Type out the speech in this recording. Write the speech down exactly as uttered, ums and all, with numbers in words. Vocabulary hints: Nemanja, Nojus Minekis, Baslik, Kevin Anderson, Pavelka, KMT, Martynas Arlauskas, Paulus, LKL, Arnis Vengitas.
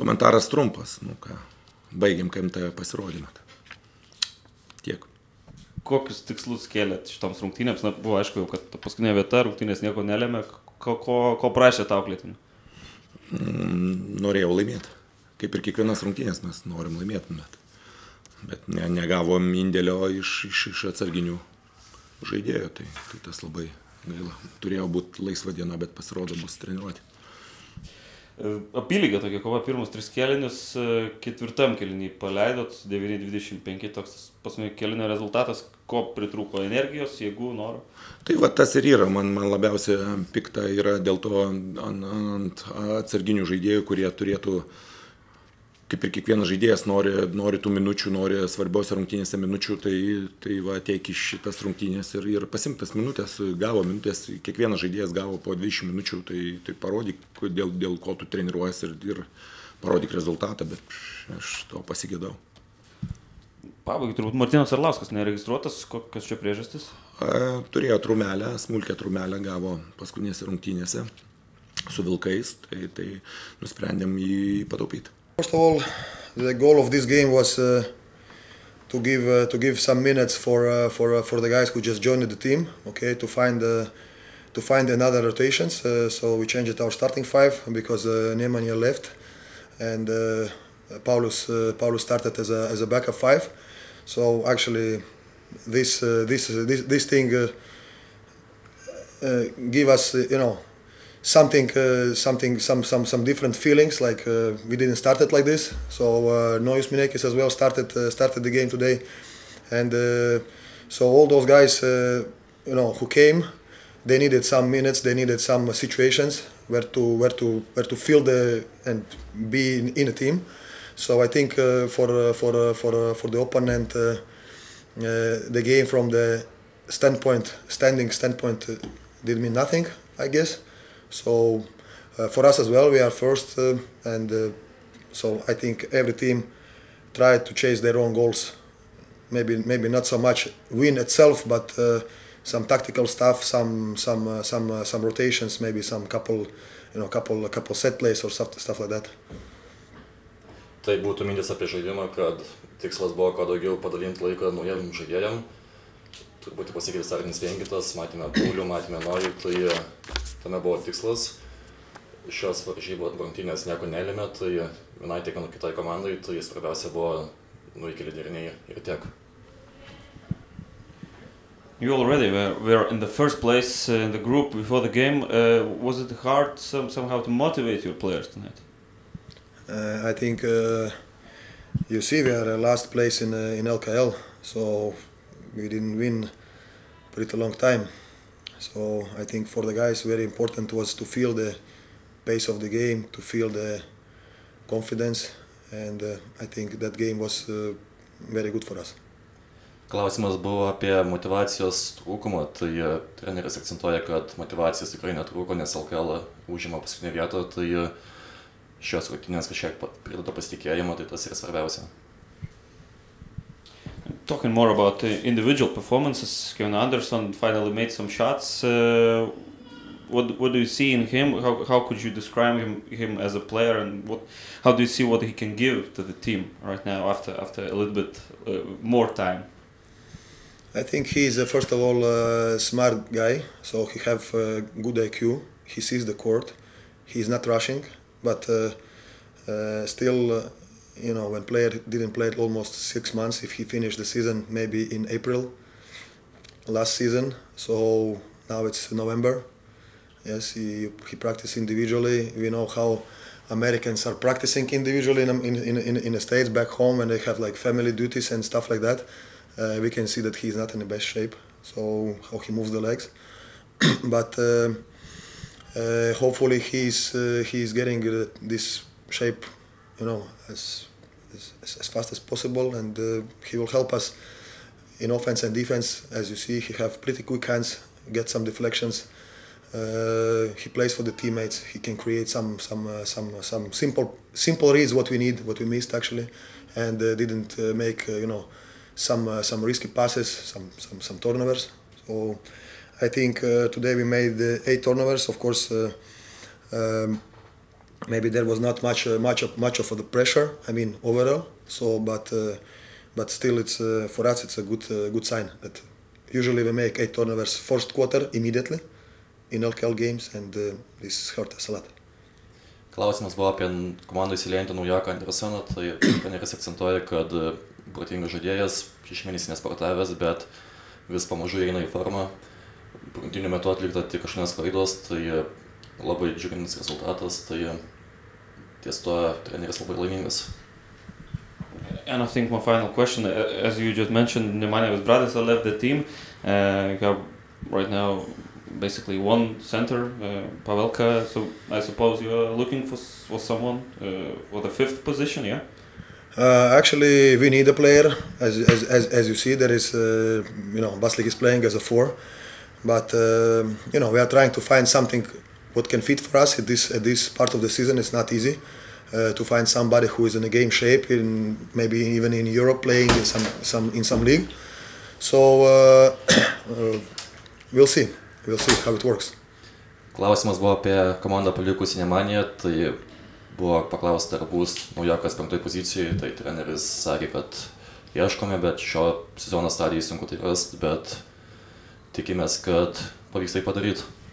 Komentaras trumpas, nu ką, baigiam K M T pasirodymą. Tiek. Kokius tikslus kėlėt šitoms rungtynėms? Na, buvo aišku, kad paskutinė vieta, rungtynės nieko nelėmė. Ko, ko, ko prašė tau auklėtinių? Mm, norėjau laimėti. Kaip ir kiekvienas rungtynės mes norim laimėti, bet, bet ne, negavom indėlio iš, iš, iš atsarginių žaidėjo, tai, tai tas labai gaila. Turėjo būti laisva diena, bet pasirodo bus treniruoti. Apylyga tokia kova, pirmus tris kėlinius, ketvirtam kėlinį paleidot, devyni dvidešimt penki, toks paskutinio kėlinio rezultatas, ko pritrūko energijos, jėgų, norų? Tai va tas ir yra, man, man labiausiai pikta yra dėl to ant, ant atsarginių žaidėjų, kurie turėtų, kaip ir kiekvienas žaidėjas nori, nori tų minučių, nori svarbiausia rungtynėse minučių, tai, tai va tiek iš šitas rungtynės ir, ir pasimtas minutės, gavo minutės, kiekvienas žaidėjas gavo po dvidešimt minučių, tai, tai parodyk, dėl, dėl ko tu treniruojas ir, ir parodyk rezultatą, bet aš to pasigėdau. Pabaigai, turbūt Martynas Arlauskas neregistruotas, kokios čia priežastis? E, turėjo trumelę, smulkę trumelę gavo paskutinėse rungtynėse su Vilkais, tai, tai nusprendėm jį pataupyti. First of all, the goal of this game was uh, to give uh, to give some minutes for uh, for uh, for the guys who just joined the team, okay, to find uh, to find another rotations. Uh, so we changed our starting five because uh, Nemanja left and uh, Paulus uh, Paulus started as a as a backup five. So actually, this uh, this uh, this this thing uh, uh, give us uh, you know. Something, uh, something, some, some, some different feelings. Like uh, we didn't start it like this. So uh, Nojus Minekis as well started uh, started the game today, and uh, so all those guys, uh, you know, who came, they needed some minutes. They needed some situations where to where to where to feel the and be in, in a team. So I think uh, for uh, for uh, for uh, for the opponent, uh, uh, the game from the standpoint, standing standpoint, uh, did mean nothing, I guess. So uh, for us as well, we are first, uh, and uh, so I think every team tried to chase their own goals. Maybe maybe not so much win itself, but uh, some tactical stuff, some some uh, some uh, some rotations, maybe some couple, you know, couple couple set plays or stuff stuff like that. Tai būtų mintis apie žaidimą, kad tikslas buvo kuo daugiau padalinti laiką naujam žaidėjam. Turbūt pasikeitė Arnis Vengitas, matėme Paulių, matėme Nojų, tai tame buvo tikslas. Šios varžybos rungtynės nieko nelėmė, tai vienai tiek kitai komandai, tai svarbiausia buvo nuveikti lyderiniai ir tiek. You already were, were in the first place in the group before the game. Uh, was it hard some, somehow to motivate your players tonight? Uh, I think uh, you see we are last place in, uh, in L K L, so we didn't win pretty long time. So I think for the guys very important was to feel the pace of the game, to feel the confidence, and uh, I think that game was uh, very good for us. Klausimas buvo apie motivacijos trūkumą, tai treneris akcentuoja, kad motivacijos tikrai netrūko, nes L K L užima paskutinę vietą, tai šios rungtynės kažkiek priduoda pasitikėjimo, tai tas yra svarbiausia. Talking more about the individual performances, Kevin Anderson finally made some shots. Uh, what what do you see in him? How how could you describe him him as a player, and what how do you see what he can give to the team right now after after a little bit uh, more time? I think he's uh, first of all a uh, smart guy, so he have uh, good I Q. He sees the court. He's not rushing, but uh, uh, still. Uh, You know, when player didn't play it almost six months, if he finished the season maybe in April last season, so now it's November. Yes, he he practiced individually. We know how Americans are practicing individually in in in in the States back home, and they have like family duties and stuff like that. Uh, we can see that he's not in the best shape. So how he moves the legs, but uh, uh, hopefully he's uh, he's getting uh, this shape, you know, as as, as fast as possible, and uh, he will help us in offense and defense. As you see, he have pretty quick hands, get some deflections. Uh, he plays for the teammates. He can create some some uh, some some simple simple reads what we need, what we missed actually, and uh, didn't uh, make uh, you know some uh, some risky passes, some some some turnovers. So I think uh, today we made uh, eight turnovers. Of course. Uh, um, maybe there was not much uh, much of much of the pressure. I mean overall. So, but uh, but still, it's uh, for us it's a good uh, good sign that usually we make eight turnovers first quarter immediately in L K L games, and uh, this hurt us a lot. Klausimas buvo apie komandą įsileidžiantį naujoką Andersoną, tai treneris akcentuoja, kad protingas žaidėjas, šeši mėnesiai nesportavęs, bet vis pamažu eina į formą. Rungtynių metu atlikta tik aštuonios klaidos, tai labai džiuginantis rezultatas, tai ties tuo treneris labai laimingas. And I think my final question, as you just mentioned, Nemanja's brothers have left the team. Uh, you have right now basically one center, uh, Pavelka. So I suppose you are looking for for someone uh, for the fifth position, yeah? Uh, actually, we need a player. As as as, as you see, there is uh, you know Baslik is playing as a four, but uh, you know we are trying to find something what can fit for us at this at this part of the season. It's not easy. Uh, to find somebody who is in a game shape, in maybe even in Europe, playing in some some in some league. So uh, uh, we'll see, we'll see how it works. Klausimas buvo apie komandą palikusį Nemanją, tai buvo paklausta, ar bus naujokas penktoje pozicijoje, tai treneris sakė, kad ieškome, bet šio sezono stadijai sunku tai rasti, bet tikimės, kad pavyks tai padaryti.